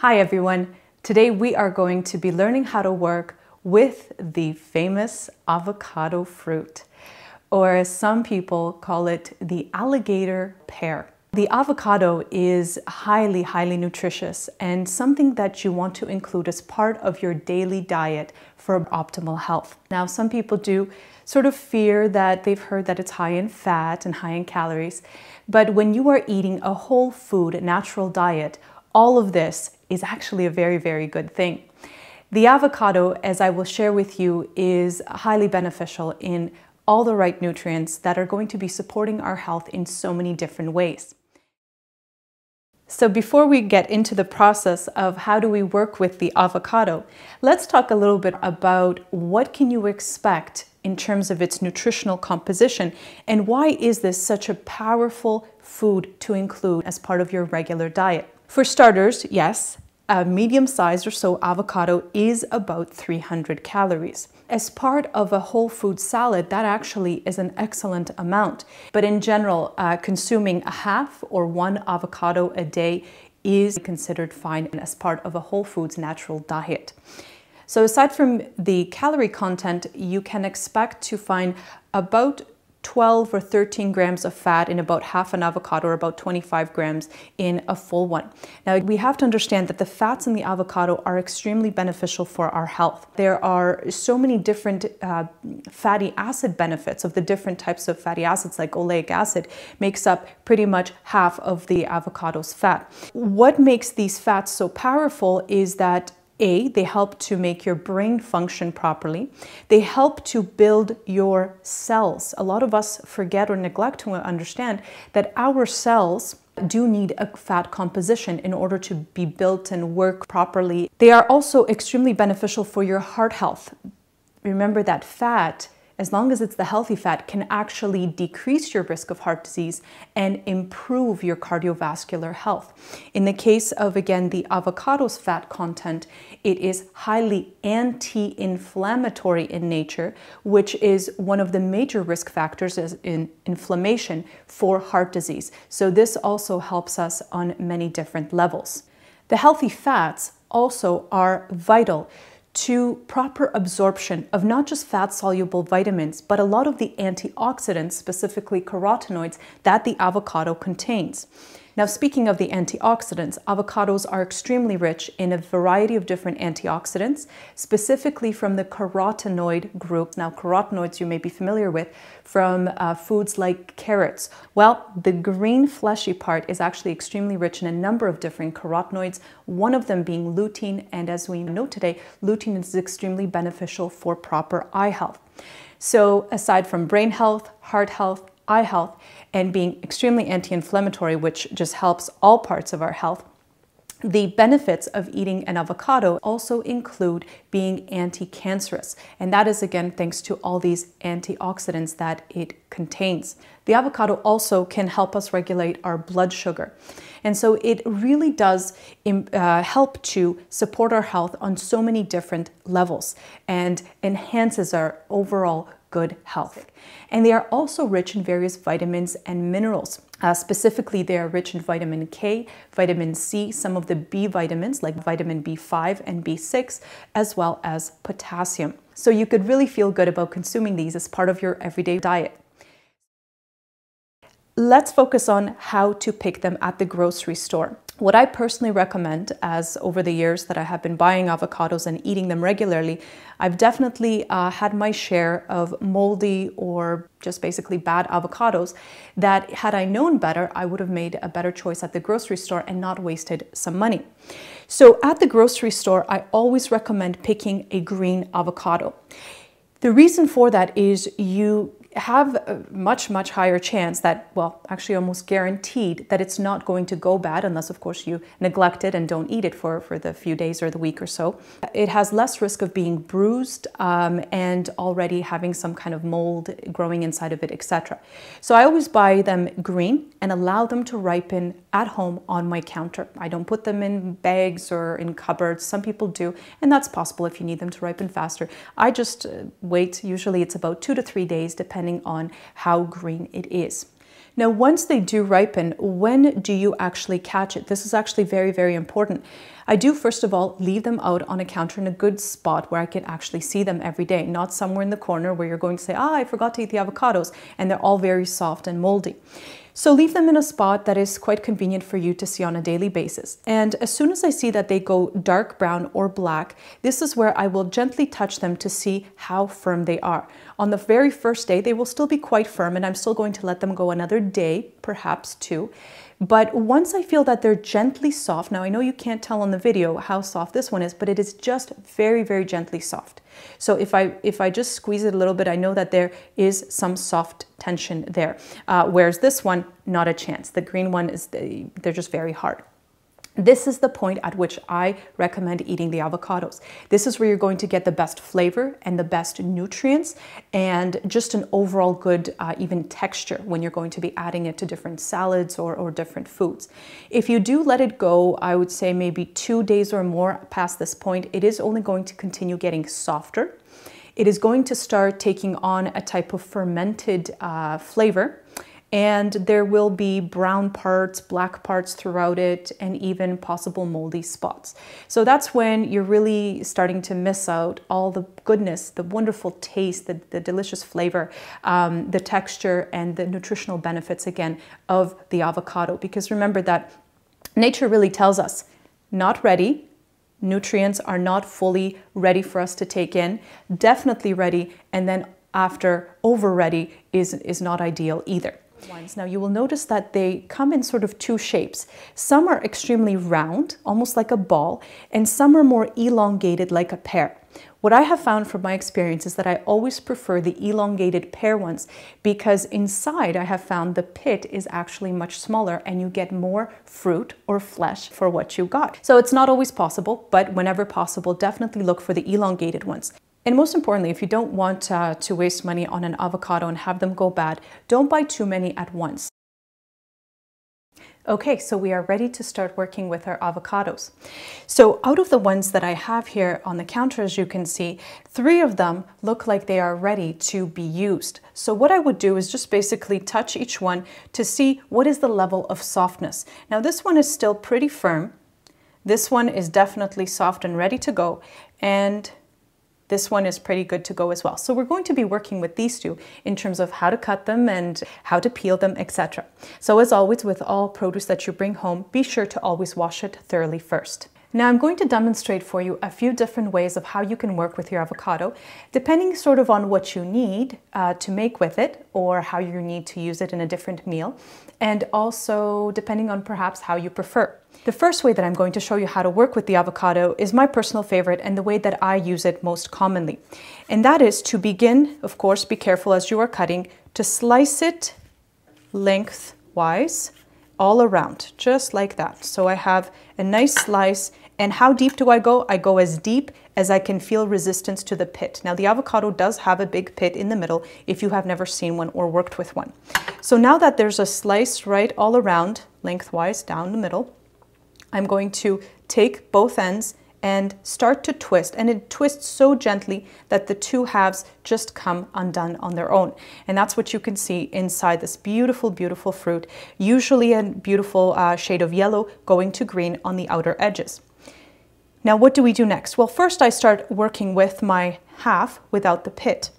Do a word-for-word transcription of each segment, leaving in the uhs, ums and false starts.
Hi everyone, today we are going to be learning how to work with the famous avocado fruit, or as some people call it, the alligator pear. The avocado is highly, highly nutritious and something that you want to include as part of your daily diet for optimal health. Now, some people do sort of fear that they've heard that it's high in fat and high in calories, but when you are eating a whole food, natural diet, all of this is actually a very, very good thing. The avocado, as I will share with you, is highly beneficial in all the right nutrients that are going to be supporting our health in so many different ways. So before we get into the process of how do we work with the avocado, let's talk a little bit about what can you expect in terms of its nutritional composition, and why is this such a powerful food to include as part of your regular diet. For starters, yes, a medium-sized or so avocado is about three hundred calories. As part of a whole food salad, that actually is an excellent amount. But in general, uh, consuming a half or one avocado a day is considered fine as part of a whole foods natural diet. So aside from the calorie content, you can expect to find about twelve or thirteen grams of fat in about half an avocado, or about twenty-five grams in a full one. Now, we have to understand that the fats in the avocado are extremely beneficial for our health. There are so many different uh, fatty acid benefits of the different types of fatty acids, like oleic acid makes up pretty much half of the avocado's fat. What makes these fats so powerful is that A, they help to make your brain function properly. They help to build your cells. A lot of us forget or neglect to understand that our cells do need a fat composition in order to be built and work properly. They are also extremely beneficial for your heart health. Remember that fat, as long as it's the healthy fat, can actually decrease your risk of heart disease and improve your cardiovascular health. In the case of, again, the avocado's fat content, it is highly anti-inflammatory in nature, which is one of the major risk factors in inflammation for heart disease. So this also helps us on many different levels. The healthy fats also are vital to proper absorption of not just fat-soluble vitamins, but a lot of the antioxidants, specifically carotenoids, that the avocado contains. Now, speaking of the antioxidants, avocados are extremely rich in a variety of different antioxidants, specifically from the carotenoid group. Now, carotenoids you may be familiar with from uh, foods like carrots. Well, the green fleshy part is actually extremely rich in a number of different carotenoids, one of them being lutein, and as we know today, lutein is extremely beneficial for proper eye health. So, aside from brain health, heart health, eye health, and being extremely anti-inflammatory, which just helps all parts of our health, the benefits of eating an avocado also include being anti-cancerous, and that is again thanks to all these antioxidants that it contains. The avocado also can help us regulate our blood sugar, and so it really does uh, help to support our health on so many different levels and enhances our overall good health. And they are also rich in various vitamins and minerals. Uh, specifically, they are rich in vitamin K, vitamin C, some of the B vitamins like vitamin B five and B six, as well as potassium. So you could really feel good about consuming these as part of your everyday diet. Let's focus on how to pick them at the grocery store. What I personally recommend, as over the years that I have been buying avocados and eating them regularly, I've definitely uh, had my share of moldy or just basically bad avocados that, had I known better, I would have made a better choice at the grocery store and not wasted some money. So at the grocery store, I always recommend picking a green avocado. The reason for that is you have a much, much higher chance that, well, actually almost guaranteed that it's not going to go bad, unless of course you neglect it and don't eat it for, for the few days or the week or so. It has less risk of being bruised um, and already having some kind of mold growing inside of it, et cetera. So I always buy them green and allow them to ripen at home on my counter. I don't put them in bags or in cupboards. Some people do, and that's possible if you need them to ripen faster. I just wait. Usually it's about two to three days, depending on how green it is. Now, once they do ripen, when do you actually catch it? This is actually very, very important. I do, first of all, leave them out on a counter in a good spot where I can actually see them every day, not somewhere in the corner where you're going to say, ah, I forgot to eat the avocados, and they're all very soft and moldy. So leave them in a spot that is quite convenient for you to see on a daily basis. And as soon as I see that they go dark brown or black, this is where I will gently touch them to see how firm they are. On the very first day, they will still be quite firm, and I'm still going to let them go another day, perhaps two. But once I feel that they're gently soft, now I know you can't tell on the video how soft this one is, but it is just very, very gently soft. So if I, if I just squeeze it a little bit, I know that there is some soft tension there. Uh, whereas this one, not a chance. The green one is, the, they're just very hard. This is the point at which I recommend eating the avocados. This is where you're going to get the best flavor and the best nutrients and just an overall good uh, even texture when you're going to be adding it to different salads or, or different foods. If you do let it go, I would say maybe two days or more past this point, it is only going to continue getting softer. It is going to start taking on a type of fermented uh, flavor. And there will be brown parts, black parts throughout it, and even possible moldy spots. So that's when you're really starting to miss out all the goodness, the wonderful taste, the, the delicious flavor, um, the texture, and the nutritional benefits, again, of the avocado. Because remember that nature really tells us, not ready, nutrients are not fully ready for us to take in, definitely ready, and then after over ready is, is not ideal either. Now you will notice that they come in sort of two shapes. Some are extremely round, almost like a ball, and some are more elongated like a pear. What I have found from my experience is that I always prefer the elongated pear ones because inside I have found the pit is actually much smaller and you get more fruit or flesh for what you got. So it's not always possible, but whenever possible, definitely look for the elongated ones. And most importantly, if you don't want uh, to waste money on an avocado and have them go bad, don't buy too many at once. Okay, so we are ready to start working with our avocados. So out of the ones that I have here on the counter, as you can see, three of them look like they are ready to be used. So what I would do is just basically touch each one to see what is the level of softness. Now this one is still pretty firm. This one is definitely soft and ready to go. And this one is pretty good to go as well. So we're going to be working with these two in terms of how to cut them and how to peel them, et cetera. So as always, with all produce that you bring home, be sure to always wash it thoroughly first. Now I'm going to demonstrate for you a few different ways of how you can work with your avocado, depending sort of on what you need uh, to make with it or how you need to use it in a different meal, and also depending on perhaps how you prefer. The first way that I'm going to show you how to work with the avocado is my personal favorite and the way that I use it most commonly. And that is to begin, of course, be careful as you are cutting, to slice it lengthwise all around, just like that. So I have a nice slice, and how deep do I go? I go as deep as I can feel resistance to the pit. Now the avocado does have a big pit in the middle if you have never seen one or worked with one. So now that there's a slice right all around, lengthwise down the middle, I'm going to take both ends and start to twist, and it twists so gently that the two halves just come undone on their own. And that's what you can see inside this beautiful, beautiful fruit, usually a beautiful uh, shade of yellow going to green on the outer edges. Now what do we do next? Well, first I start working with my half without the pit.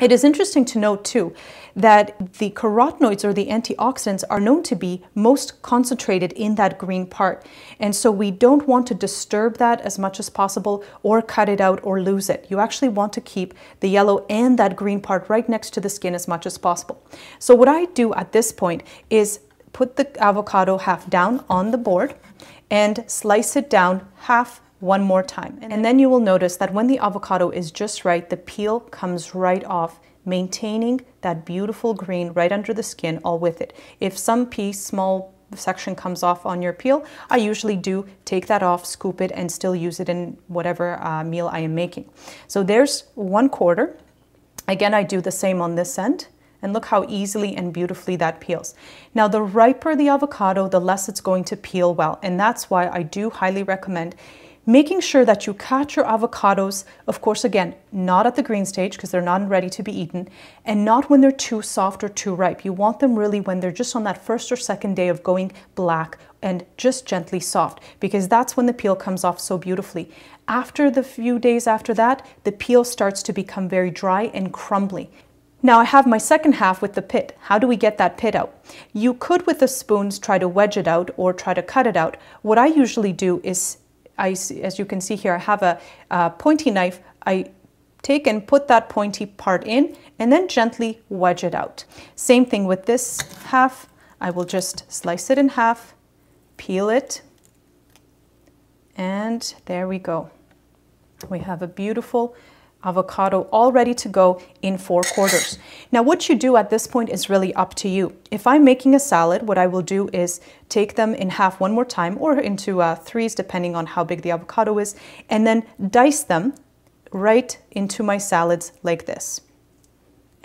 It is interesting to note too that the carotenoids or the antioxidants are known to be most concentrated in that green part. And so we don't want to disturb that as much as possible or cut it out or lose it. You actually want to keep the yellow and that green part right next to the skin as much as possible. So what I do at this point is put the avocado half down on the board and slice it down half one more time. And then you will notice that when the avocado is just right, the peel comes right off, maintaining that beautiful green right under the skin, all with it. If some piece, small section comes off on your peel, I usually do take that off, scoop it, and still use it in whatever uh, meal I am making. So there's one quarter. Again, I do the same on this end. And look how easily and beautifully that peels. Now, the riper the avocado, the less it's going to peel well. And that's why I do highly recommend making sure that you cut your avocados, of course, again, not at the green stage because they're not ready to be eaten, and not when they're too soft or too ripe. You want them really when they're just on that first or second day of going black and just gently soft, because that's when the peel comes off so beautifully. After the few days after that, the peel starts to become very dry and crumbly. Now I have my second half with the pit. How do we get that pit out? You could with the spoons try to wedge it out or try to cut it out. What I usually do is, I, as you can see here, I have a, a pointy knife. I take and put that pointy part in and then gently wedge it out. Same thing with this half. I will just slice it in half, peel it, and there we go. We have a beautiful avocado all ready to go in four quarters. Now what you do at this point is really up to you. If I'm making a salad, what I will do is take them in half one more time or into uh, threes depending on how big the avocado is, and then dice them right into my salads like this.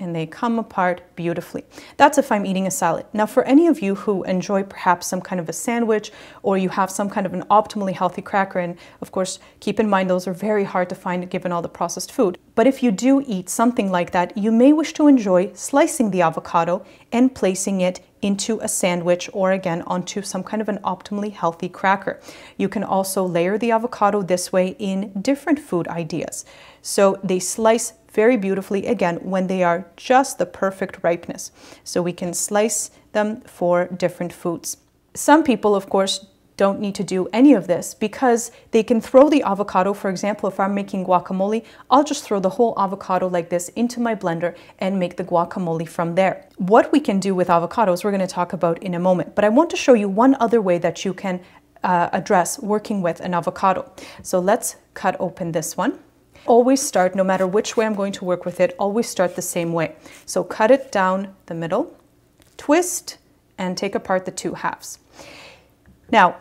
And they come apart beautifully. That's if I'm eating a salad. Now for any of you who enjoy perhaps some kind of a sandwich, or you have some kind of an optimally healthy cracker, and of course keep in mind those are very hard to find given all the processed food, but if you do eat something like that, you may wish to enjoy slicing the avocado and placing it into a sandwich or again onto some kind of an optimally healthy cracker. You can also layer the avocado this way in different food ideas. So they slice very beautifully again when they are just the perfect ripeness. So we can slice them for different foods. Some people, of course, don't need to do any of this because they can throw the avocado. For example, if I'm making guacamole, I'll just throw the whole avocado like this into my blender and make the guacamole from there. What we can do with avocados, we're going to talk about in a moment, but I want to show you one other way that you can uh, address working with an avocado. So let's cut open this one. Always start, no matter which way I'm going to work with it, always start the same way. So cut it down the middle, twist, and take apart the two halves. Now,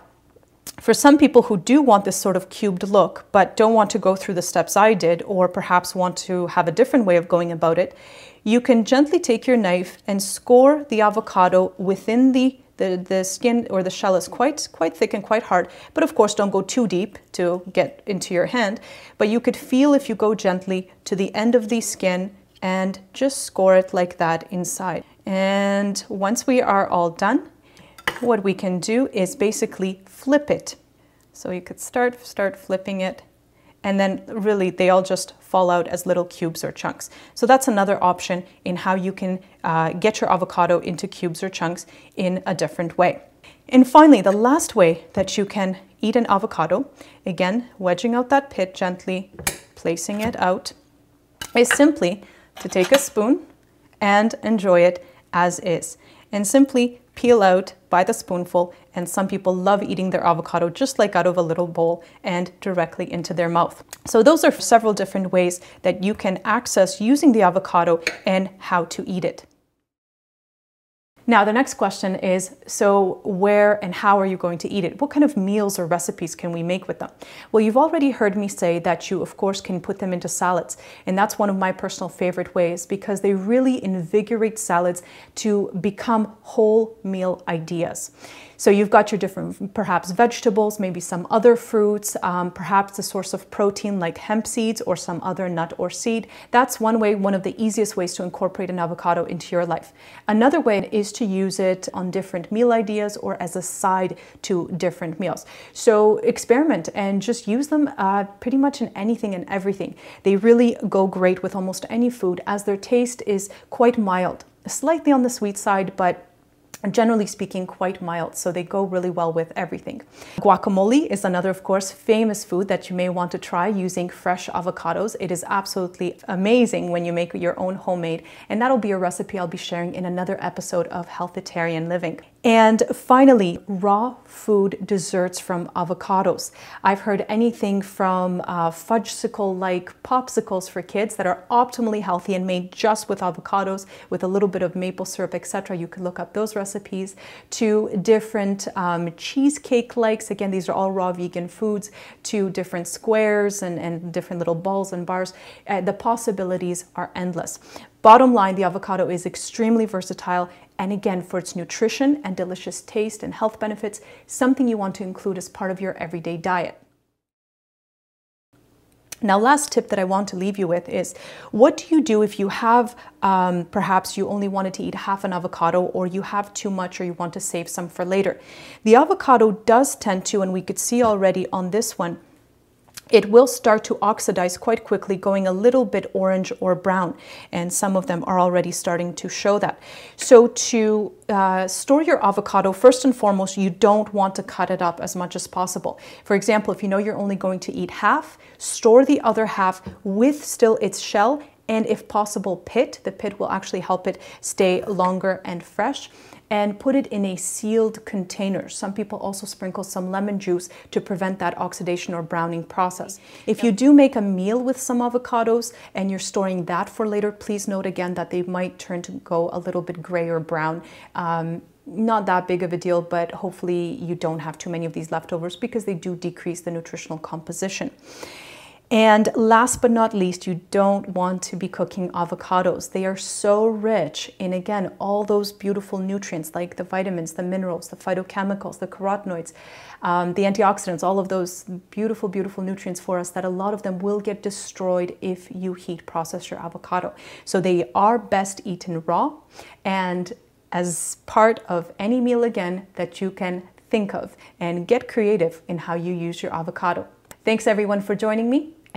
for some people who do want this sort of cubed look, but don't want to go through the steps I did, or perhaps want to have a different way of going about it, you can gently take your knife and score the avocado within the The, the skin or the shell is quite, quite thick and quite hard, but of course don't go too deep to get into your hand. But you could feel if you go gently to the end of the skin and just score it like that inside. And once we are all done, what we can do is basically flip it. So you could start, start flipping it, and then really they all just fall out as little cubes or chunks. So that's another option in how you can uh, get your avocado into cubes or chunks in a different way. And finally, the last way that you can eat an avocado, again, wedging out that pit gently, placing it out, is simply to take a spoon and enjoy it as is. And simply peel out by the spoonful, and some people love eating their avocado just like out of a little bowl and directly into their mouth. So those are several different ways that you can access using the avocado and how to eat it. Now the next question is, so where and how are you going to eat it? What kind of meals or recipes can we make with them? Well, you've already heard me say that you, of course, can put them into salads. And that's one of my personal favorite ways because they really invigorate salads to become whole meal ideas. So you've got your different, perhaps vegetables, maybe some other fruits, um, perhaps a source of protein like hemp seeds or some other nut or seed. That's one way, one of the easiest ways to incorporate an avocado into your life. Another way is to use it on different meal ideas or as a side to different meals. So experiment and just use them uh, pretty much in anything and everything. They really go great with almost any food as their taste is quite mild, slightly on the sweet side, but generally speaking, quite mild, so they go really well with everything. Guacamole is another, of course, famous food that you may want to try using fresh avocados. It is absolutely amazing when you make your own homemade, and that'll be a recipe I'll be sharing in another episode of Healthytarian Living. And finally, raw food desserts from avocados. I've heard anything from uh, fudgesicle-like popsicles for kids that are optimally healthy and made just with avocados, with a little bit of maple syrup, et cetera. You can look up those recipes, to different um, cheesecake-likes. Again, these are all raw vegan foods, to different squares and, and different little balls and bars. Uh, the possibilities are endless. Bottom line, the avocado is extremely versatile, and again, for its nutrition and delicious taste and health benefits, something you want to include as part of your everyday diet. Now, last tip that I want to leave you with is, what do you do if you have, um, perhaps you only wanted to eat half an avocado, or you have too much, or you want to save some for later? The avocado does tend to, and we could see already on this one, it will start to oxidize quite quickly, going a little bit orange or brown, and some of them are already starting to show that. So to uh, store your avocado, first and foremost, you don't want to cut it up as much as possible. For example, if you know you're only going to eat half, store the other half with still its shell, and if possible, pit. The pit will actually help it stay longer and fresh. And put it in a sealed container. Some people also sprinkle some lemon juice to prevent that oxidation or browning process. If you do make a meal with some avocados and you're storing that for later, please note again that they might turn to go a little bit gray or brown. Um, not that big of a deal, but hopefully you don't have too many of these leftovers, because they do decrease the nutritional composition. And last but not least, you don't want to be cooking avocados. They are so rich in, again, all those beautiful nutrients like the vitamins, the minerals, the phytochemicals, the carotenoids, um, the antioxidants, all of those beautiful, beautiful nutrients for us, that a lot of them will get destroyed if you heat process your avocado. So they are best eaten raw, and as part of any meal, again, that you can think of, and get creative in how you use your avocado. Thanks everyone for joining me,